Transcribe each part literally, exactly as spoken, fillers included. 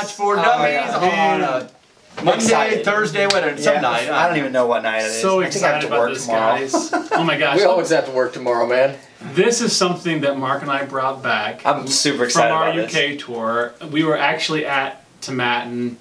Scotch four Dummies oh, yeah. on a Monday, excited. Thursday, whatever, yeah. some night. I don't even know what night it is. So I think I have to work tomorrow. Oh my gosh. We always have to work tomorrow, man. This is something that Mark and I brought back. I'm super excited about this. From our U K tour. We were actually at Tomatin.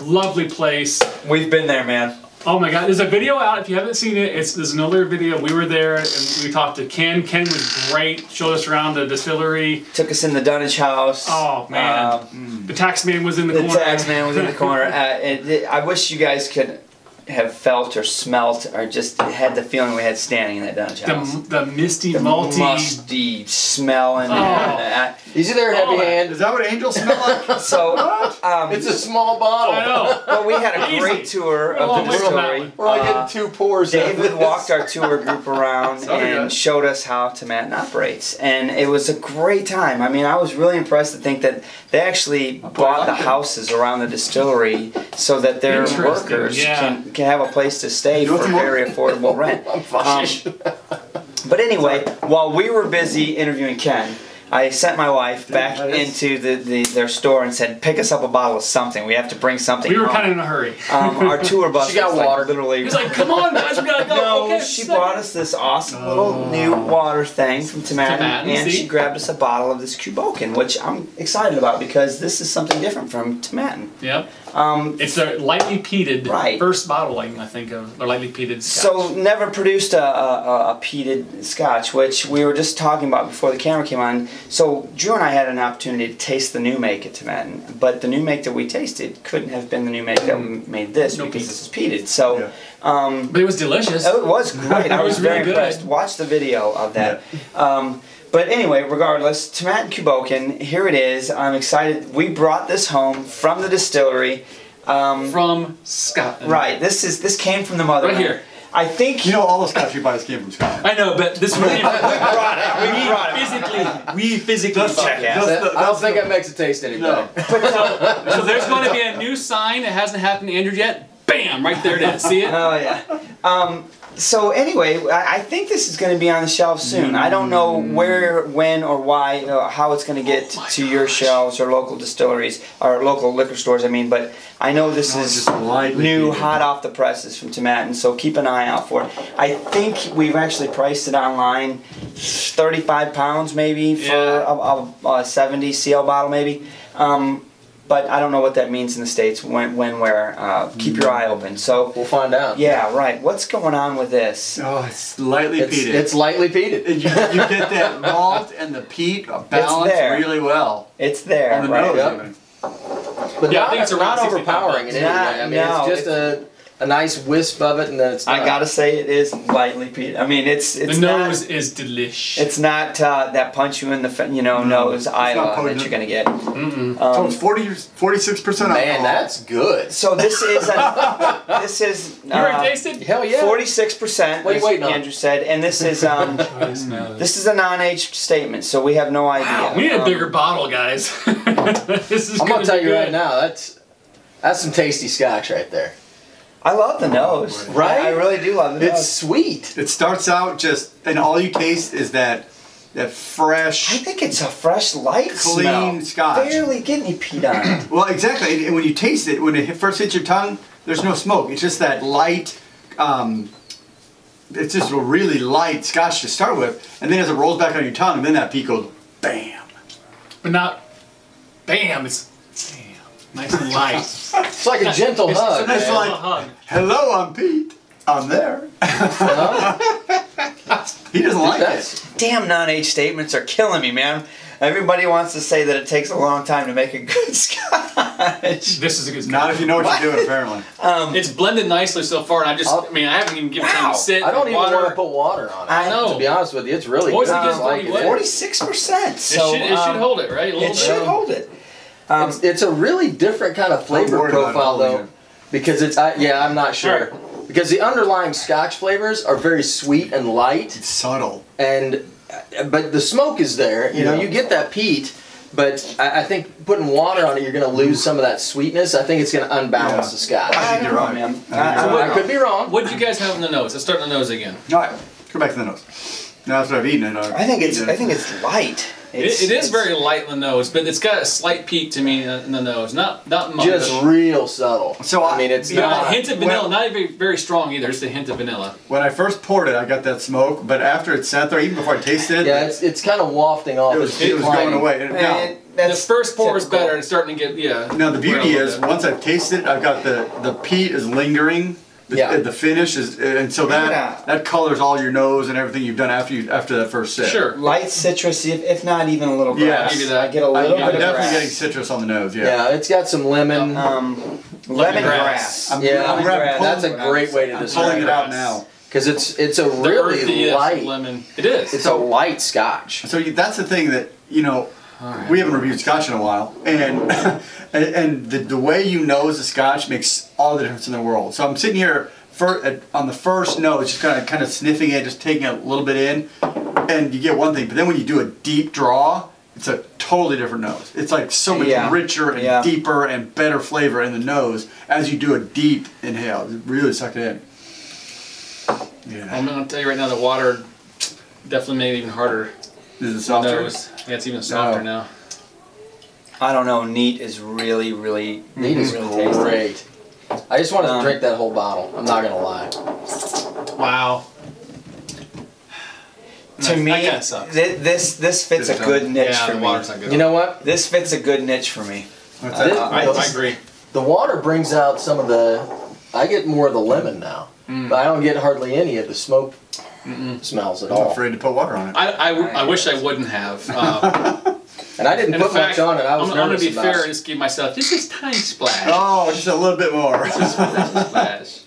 Lovely place. We've been there, man. Oh my God, there's a video out, if you haven't seen it, it's, there's an earlier video, we were there and we talked to Ken. Ken was great, showed us around the distillery. Took us in the Dunnage house. Oh man, um, the tax man was in the, the corner. The tax man was in the corner. Uh, it, it, I wish you guys could have felt or smelt or just had the feeling we had standing in that Dunnage house. The, the misty, the malty. musty smell in there. Is it there a heavy hand? Is that what angels smell like? So, um, it's a small bottle. I know. But we had a great tour of the distillery. We're only getting two pours. David walked our tour group around and showed us how Tomatin operates. And it was a great time. I mean, I was really impressed to think that they actually bought the houses around the distillery so that their workers can can have a place to stay for very affordable rent. Um, but anyway, while we were busy interviewing Ken, I sent my wife back into the, the their store and said, "Pick us up a bottle of something. We have to bring something." We were kind of in a hurry. Um, our tour bus she got was water. Like, literally. He's like, "Come on, guys, we gotta go." No, okay, she brought us this awesome oh. little new water thing from Tomatin, and see? she grabbed us a bottle of this Cù Bòcan, which I'm excited about because this is something different from Tomatin. Yep. Um, it's a lightly peated right. first bottling, I think, of a lightly peated Scotch. So never produced a, a, a peated Scotch, which we were just talking about before the camera came on. So Drew and I had an opportunity to taste the new make at Tomatin, but the new make that we tasted couldn't have been the new make that made this no because peats. this is peated. So, yeah. um, but it was delicious. It was great. I was, was very really impressed. Good. Watch the video of that. Yeah. Um, but anyway, regardless, Tomatin Cù Bòcan, here it is. I'm excited. We brought this home from the distillery, um, from Scotland. Right. This is this came from the motherland. Right here. I think you know all the Scotch you buy came from Scotland. I know, but this really we brought it. We, we brought it. Physically, we physically. Let's check it. That's the, that's I don't think it makes it taste any better. No. so, so there's going to be a new sign that hasn't happened to Andrew yet. Bam! Right there it is. See it? Oh yeah. Um, so anyway, I, I think this is going to be on the shelf soon. Mm. I don't know where, when, or why, uh, how it's going to get oh to gosh. your shelves or local distilleries or local liquor stores. I mean, but I know this no, is new, needed. hot off the presses from Tomatin. So keep an eye out for it. I think we've actually priced it online, thirty-five pounds maybe for yeah. a, a, a seventy C L bottle maybe. Um, But I don't know what that means in the States, when, when where. Uh, keep your eye open. So we'll find out. Yeah, yeah. right. What's going on with this? Oh, it's lightly it's, peated. It's lightly peated. You, you get that malt and the peat balanced really well. It's there. On the right? nose, yep. I mean. But yeah, not, I think it's not overpowering in any way. I mean, no, it's just it's, a, a nice wisp of it, and then it's not. I gotta say, it is lightly peated. I mean, it's it's the nose not, is delish. It's not uh, that punch you in the you know mm-hmm. nose island that you're gonna get. Mm-hmm. Um, so it's forty-six percent alcohol. Man, that's good. So this is a, this is uh, you already tasted? Hell yeah. forty-six percent. Wait, wait, Andrew said, and this is um this is a non-aged statement, so we have no idea. Wow, we need um, a bigger bottle, guys. this is I'm gonna tell you good. right now, that's that's some tasty Scotch right there. I love the nose, right? I really do love the it's nose. It's sweet. It starts out just, and all you taste is that. That fresh. I think it's a fresh, light, clean smell. Scotch. Barely get any peat on it. Well, exactly. And when you taste it, when it first hits your tongue, there's no smoke. It's just that light. Um, it's just a really light Scotch to start with, and then as it rolls back on your tongue, then that peat goes bam. But not bam. It's bam. Nice and light. It's like a gentle it's, hug. It's nice like, hug. Hello, I'm Pete. I'm there. He doesn't like it. Damn non-age statements are killing me, man. Everybody wants to say that it takes a long time to make a good Scotch. This is a good Scotch. Not if you know what, what? you're doing, apparently. Um, it's blended nicely so far, and I just, I'll, I mean, I haven't even given wow. it time to sit. I don't even water. want to put water on it. I know. To be honest with you, it's really good. I like it. forty-six percent. So, it, should, it um, should hold it, right? A it should down. hold it. Um, it's, it's a really different kind of flavor profile, though, it. because it's, I, yeah, I'm not sure. Sure. Because the underlying Scotch flavors are very sweet and light. It's subtle. And, but the smoke is there. You yeah. know, you get that peat, but I, I think putting water on it, you're going to lose some of that sweetness. I think it's going to unbalance yeah. the Scotch. I think you're wrong, man. I, I, I, I could be wrong. What did you guys have in the nose? Let's start in the nose again. All right. Go back to the nose. No, after I've eaten it, I've I think it's. It. I think it's light. It's, it, it is it's, very light in the nose, but it's got a slight peak to me in the nose. Not not much. Just real subtle. So I, I mean, it's not, not a hint of vanilla. When, not even very strong either. It's the hint of vanilla. When I first poured it, I got that smoke, but after it sat there, even before I tasted it, yeah, it's it's kind of wafting off. It was, it was going away. It, now, it, the first pour is better. It's starting to get yeah. Now the beauty is, once I've tasted it, I've got the the peat is lingering. The, yeah. the finish is, and so that yeah. that colors all your nose and everything you've done after you after that first sip. Sure, light citrus, if, if not even a little grass. Yeah, I get a little. I, bit I'm of definitely grass. Getting citrus on the nose. Yeah, yeah, it's got some lemon, um, lemon grass. grass. I'm, yeah, I'm grass. That's a great way to describe it. Pulling it out now because it's it's a really light lemon. It is. It's so, a light Scotch. So you, that's the thing that you know. Right. We haven't reviewed Scotch in a while, and and, and the, the way you nose the Scotch makes all the difference in the world. So I'm sitting here for, at, on the first nose, just kind of kind of sniffing it, just taking a little bit in, and you get one thing. But then when you do a deep draw, it's a totally different nose. It's like so much yeah. richer and yeah. deeper and better flavor in the nose as you do a deep inhale. It really sucked it in. Yeah. I'm gonna tell you right now, the water definitely made it even harder. Is it softer? No, it's, yeah, it's even softer no. now. I don't know. Neat is really, really neat is really great. Tasty. I just wanted um, to drink that whole bottle. I'm not gonna lie. Wow. To me, th this this fits a good niche yeah, for me. Not good. You know what? This fits a good niche for me. Uh, this, I, I agree. The water brings out some of the. I get more of the lemon now, mm. but I don't get hardly any of the smoke. Mm-mm. Smells at I'm all. I'm afraid to put water on it. I, I, I, I wish I wouldn't have. Um, and I didn't and put fact, much on it. I was I'm, nervous I'm gonna be fair and just give myself this is tiny splash. Oh, just a little bit more. This is, this is splash.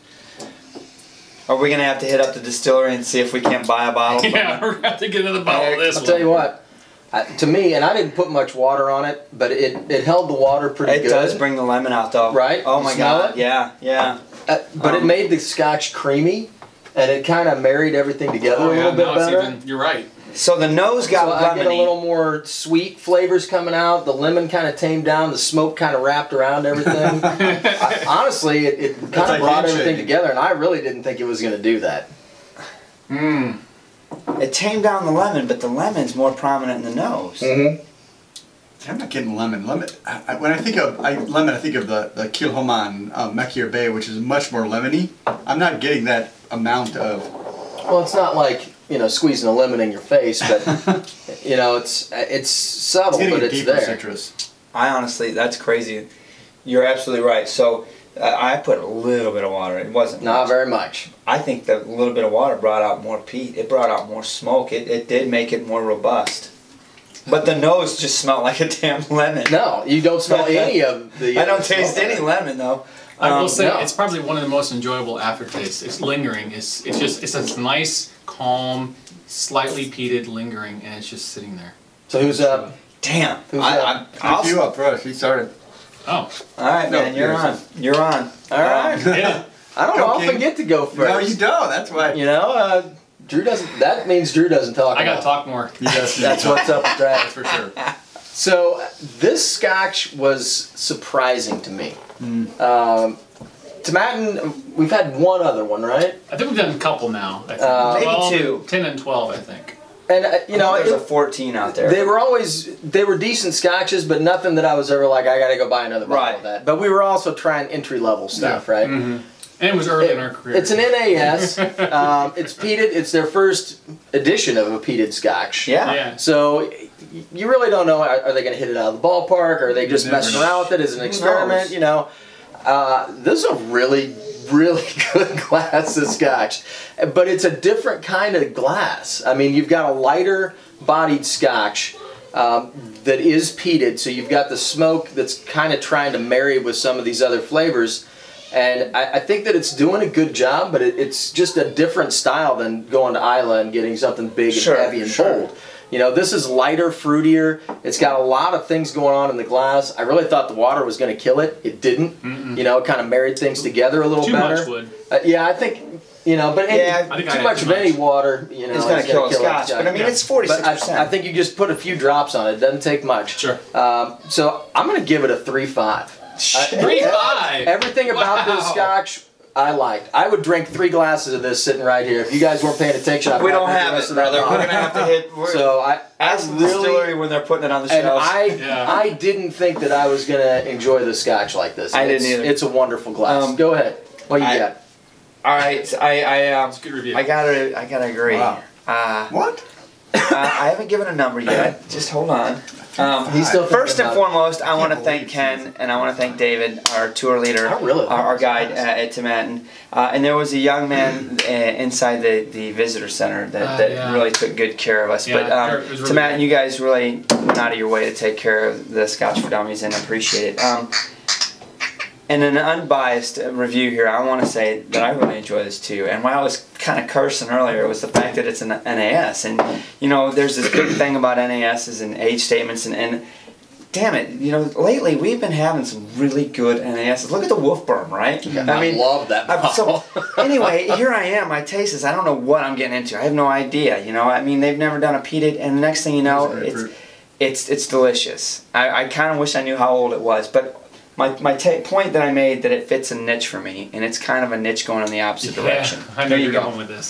Are we gonna have to hit up the distillery and see if we can't buy a bottle? Yeah, we're gonna have to get another bottle of this. I'll one. tell you what. I, to me, and I didn't put much water on it, but it it held the water pretty it good. It does bring the lemon out though, right? Oh you my god! It? Yeah, yeah. Uh, but um, it made the Scotch creamy. And it kind of married everything together oh, a little yeah, bit no, better. Even, you're right. So the nose got so I get a little more sweet flavors coming out. The lemon kind of tamed down. The smoke kind of wrapped around everything. I, honestly, it, it kind That's of brought everything shade. together, and I really didn't think it was going to do that. Mm. It tamed down the lemon, but the lemon's more prominent in the nose. Mm-hmm. I'm not getting lemon. Lemon. I, when I think of I, lemon, I think of the the Kilhoman uh, Mekir Bay, which is much more lemony. I'm not getting that amount of. Well, it's not like you know squeezing a lemon in your face, but you know it's it's subtle, it's but it's there. Citrus. I honestly, that's crazy. You're absolutely right. So uh, I put a little bit of water. It wasn't not much. very much. I think the little bit of water brought out more peat. It brought out more smoke. It it did make it more robust. But the nose just smelled like a damn lemon. No, you don't smell any of the... I don't taste any lemon, though. Um, I will say, no. it's probably one of the most enjoyable aftertastes. It's lingering. It's it's just, it's a nice, calm, slightly peated lingering, and it's just sitting there. So who's up? Damn. Who's I, up? I, I'll you up first. He started. Oh. All right, no, man, you're on. You're on. All right. Yeah. I don't know. I'll forget to go first. No, you don't. That's why. You know, uh... Drew doesn't. That means Drew doesn't talk. I gotta talk more. He does. That's what's up with Dragon for sure. So this Scotch was surprising to me. Mm. Um, Tomatin, we've had one other one, right? I think we've done a couple now. I think. Uh, Maybe twelve, two. Ten and twelve, I think. And uh, you I know, there's it, a fourteen out there. They were always they were decent Scotches, but nothing that I was ever like, I gotta go buy another bottle right. of that. But we were also trying entry level stuff, yeah. right? Mm-hmm. And it was early it, in our career. It's an N A S. um, it's peated. It's their first edition of a peated Scotch. Yeah. yeah. So you really don't know. Are, are they going to hit it out of the ballpark? Or are they just Never messing around with it as an experiment? You know, uh, this is a really, really good glass of Scotch. But it's a different kind of glass. I mean, you've got a lighter bodied Scotch um, that is peated. So you've got the smoke that's kind of trying to marry with some of these other flavors. And I, I think that it's doing a good job, but it, it's just a different style than going to Islay and getting something big and sure, heavy and sure. bold. You know, this is lighter, fruitier. It's got a lot of things going on in the glass. I really thought the water was going to kill it. It didn't. Mm-mm. You know, it kind of married things together a little too better. Too much wood. Uh, yeah, I think, you know, but any, yeah, I think too I much too of much. any water, you know, it's going to kill, kill Scotch. But I mean, yeah. it's forty-six percent. I, I think you just put a few drops on it. It doesn't take much. Sure. Um, so I'm going to give it a three five. three five. Uh, everything about wow. this Scotch I liked. I would drink three glasses of this sitting right here. If you guys weren't paying attention, I'd we don't have it, brother. We're gonna have to hit. So I ask the distillery when they're putting it on the shelves. I yeah. I didn't think that I was gonna enjoy the Scotch like this. I it's, didn't either. It's a wonderful glass. Um, Go ahead. What do you I, got? All right, so I I um. It's a good review. I gotta I gotta agree. Wow. Uh, what? uh, I haven't given a number yet. Just hold on. Um, He's still first and foremost, I want to thank Ken and I want to thank David, our tour leader, really our, our guide uh, at Tomatin. Uh, and there was a young man uh, inside the, the visitor center that, uh, that yeah. really took good care of us. Yeah, but um, really Tomatin, good. You guys really went out of your way to take care of the Scotch four Dummies and appreciate it. Um, and an unbiased review here, I want to say that I really enjoy this too. And while I was kind of cursing earlier, was the fact that it's an N A S. And, you know, there's this big thing about N A Ss and age statements. And, and damn it, you know, lately we've been having some really good N A Ss. Look at the Wolfburn, right? Yeah, I, I mean, love that bottle. So, anyway, here I am. I taste this. I don't know what I'm getting into. I have no idea. You know, I mean, they've never done a peated. And the next thing you know, it's, it's, it's delicious. I, I kind of wish I knew how old it was. But... My, my t point that I made that it fits a niche for me, and it's kind of a niche going in the opposite yeah, direction. I know you're going with this.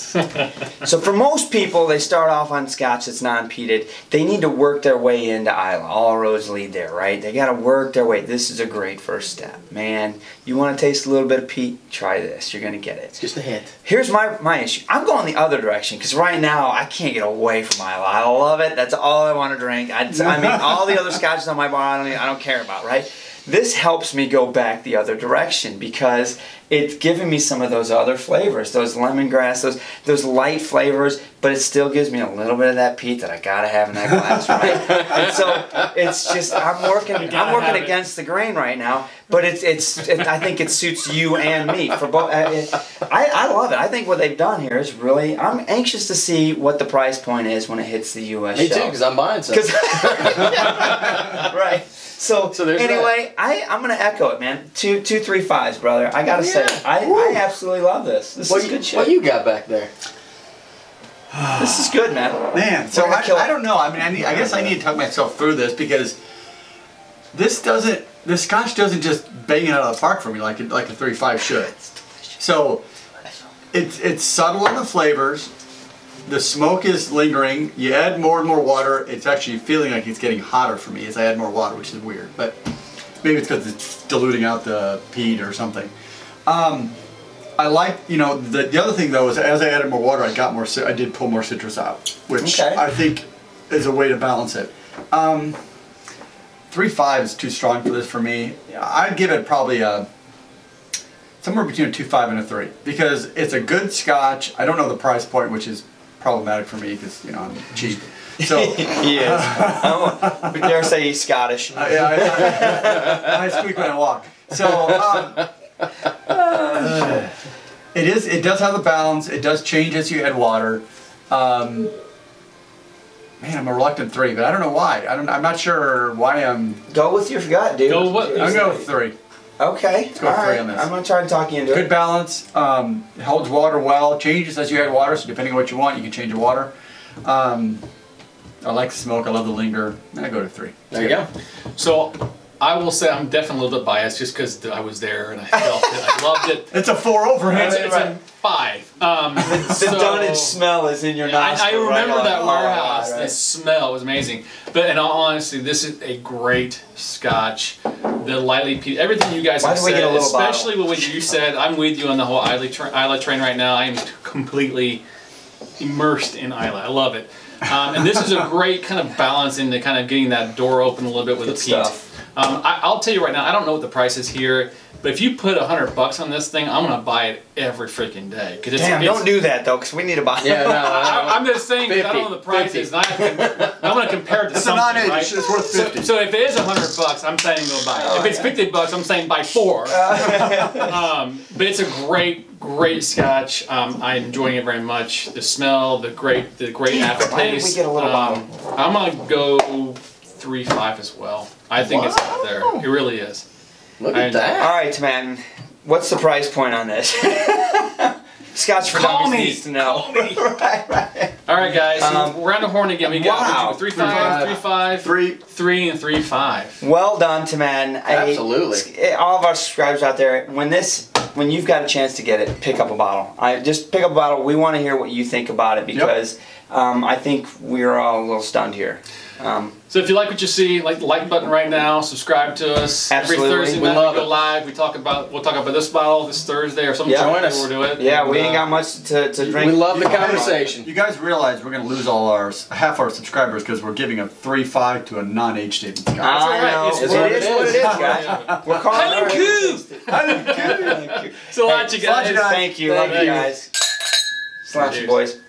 So for most people, they start off on Scotch that's non-peated. They need to work their way into Islay. All roads lead there, right? They got to work their way. This is a great first step. Man, you want to taste a little bit of peat? Try this. You're going to get it. It's just a hint. Here's my, my issue. I'm going the other direction, because right now, I can't get away from Islay. I love it. That's all I want to drink. I, I mean, all the other Scotches on my bar, I don't, I don't care about, right? This helps me go back the other direction because it's giving me some of those other flavors, those lemongrass, those those light flavors, but it still gives me a little bit of that peat that I gotta have in that glass, right? And so it's just I'm working I'm working against it. the grain right now, but it's it's it, I think it suits you and me for both. I, I love it. I think what they've done here is really. I'm anxious to see what the price point is when it hits the U S Me shelf. Too, because I'm buying some. Right. So, so anyway, that. I I'm gonna echo it, man. Two two three fives, brother. I gotta yeah. say, I, I absolutely love this. This what is you, good shit. What you got back there? This is good, man. Man, so I, I don't know. I mean, I, need, I guess I need to talk myself through this because this doesn't. The Scotch doesn't just bang it out of the park for me like like a three five should. It's delicious. So it's it's subtle in the flavors. The smoke is lingering. You add more and more water. It's actually feeling like it's getting hotter for me as I add more water, which is weird. But maybe it's because it's diluting out the peat or something. Um, I like, you know, the, the other thing though is as I added more water, I got more. I did pull more citrus out, which okay. I think is a way to balance it. Um, three five is too strong for this for me. I'd give it probably a. Somewhere between a two five and a three because it's a good Scotch. I don't know the price point, which is. Problematic for me because you know I'm cheap. So yes, we dare say he's Scottish. I, I, I, I squeak when I walk. So um, uh, it is. It does have the balance. It does change as you add water. Um, man, I'm a reluctant three, but I don't know why. I don't. I'm not sure why I'm. Go with your gut, dude. Go what? I'm going with three. Okay. Let's go all right. On this. I'm going to try and talk you into good it. Good balance. Um, holds water well. Changes as you add water, so depending on what you want, you can change the water. Um, I like the smoke. I love the linger. I go to three. There you go. So I will say I'm definitely a little bit biased just because I was there and I felt it. I loved it. It's a four overhand. It's, it's right. a five. Um, the so, the dunnage smell is in your nostril. I, I remember right that warehouse. Right. The smell was amazing. But in all honesty, this is a great Scotch. The lightly peat, everything you guys Why have said, especially bottle? What you said, I'm with you on the whole Islay tra Islay train right now. I am completely immersed in Islay. I love it. Um, and this is a great kind of balance into kind of getting that door open a little bit with Good the peat. Stuff. Um, I, I'll tell you right now, I don't know what the price is here, but if you put a hundred bucks on this thing, I'm gonna buy it every freaking day. It's, Damn, it's, don't do that though, because we need to buy it. Yeah, no, I, I'm just saying, fifty, I don't know the price is. I I'm gonna compare it to it's something. It's right? It's worth fifty. So, so if it is a hundred bucks, I'm saying go buy it. Oh, if it's yeah. fifty bucks, I'm saying buy four. um, but it's a great, great Scotch. Um, I'm enjoying it very much. The smell, the great, the great aftertaste. Why did we get a little um, bottle? I'm gonna go three five as well. I think wow. it's up there. It really is. Look at that. All right, man. What's the price point on this? Scotch for Dummies needs to know. Call me. Right, right. All right, guys. Um, round the horn again. We got wow. three, five, three, five, three, three, and three, five. Well done, Tomatin. Absolutely. I, all of our subscribers out there, when this when you've got a chance to get it, pick up a bottle. I just pick up a bottle. We want to hear what you think about it, because yep. um, I think we're all a little stunned here. Um, so if you like what you see, like the like button right now, subscribe to us. Absolutely. Every Thursday we, night we go live. We talk about we'll talk about this bottle this Thursday or something. Yeah. Join us. We'll do it. Yeah, and, we uh, ain't got much to, to drink. We love the conversation. You guys realize we're gonna lose all our half our subscribers because we're giving a three five to a non-age David Scott. That's all right. It's, it's what it is. What it is, guys. We're calling it Cù. It's a lot, you guys. Thank you. Love you guys. Slash you, boys.